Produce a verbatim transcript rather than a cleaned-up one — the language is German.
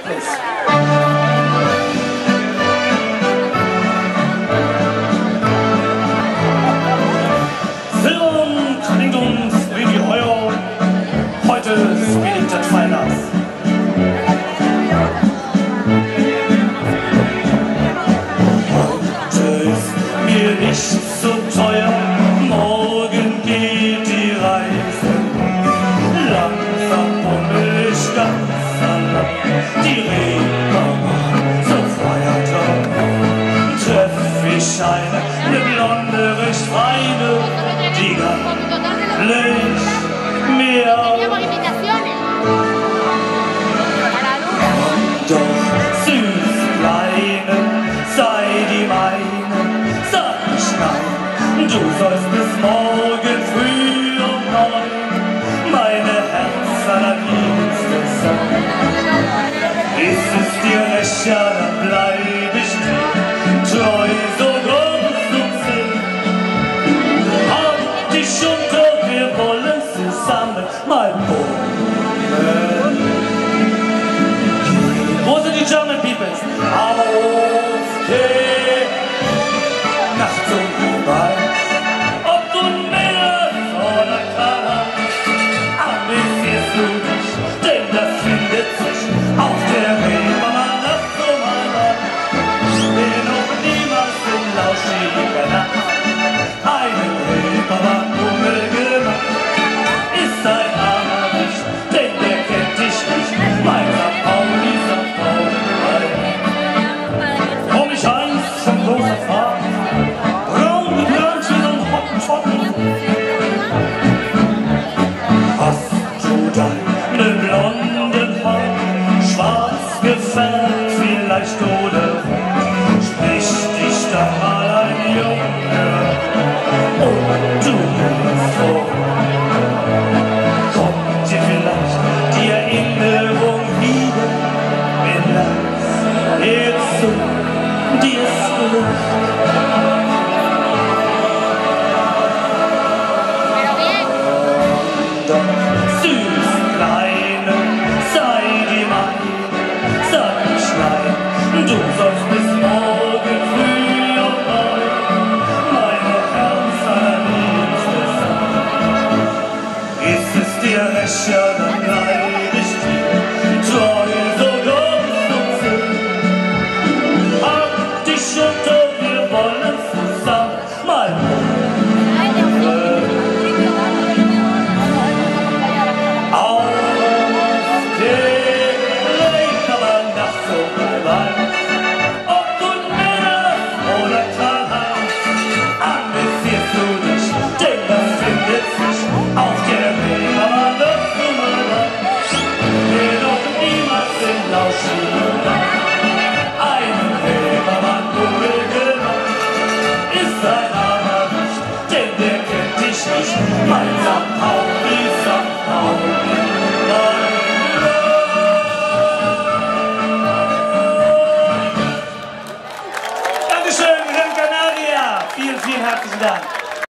please. Eine blonde, recht feine, die gar nicht mehr. Und doch süß, Kleine, sei die meine, sag ich nein. Du sollst bis morgen früh um neun meine Herz allerliebste sein. Ist es dir recht, ja, dann bleib ich treu, so mal proben. Wo sind die German Peoples? Auf die Nacht und Gewalt. Ob du Mädels oder Kerl, amüsierst du dich, denn das findet sich auf der Reeperbahn. Lass du mal an, wir noch niemals in lauschiger Nacht einen Reeperbahn-Kummel gemacht. Ist ein vielleicht oder sprich dich da mal ein Junge und du bist vor.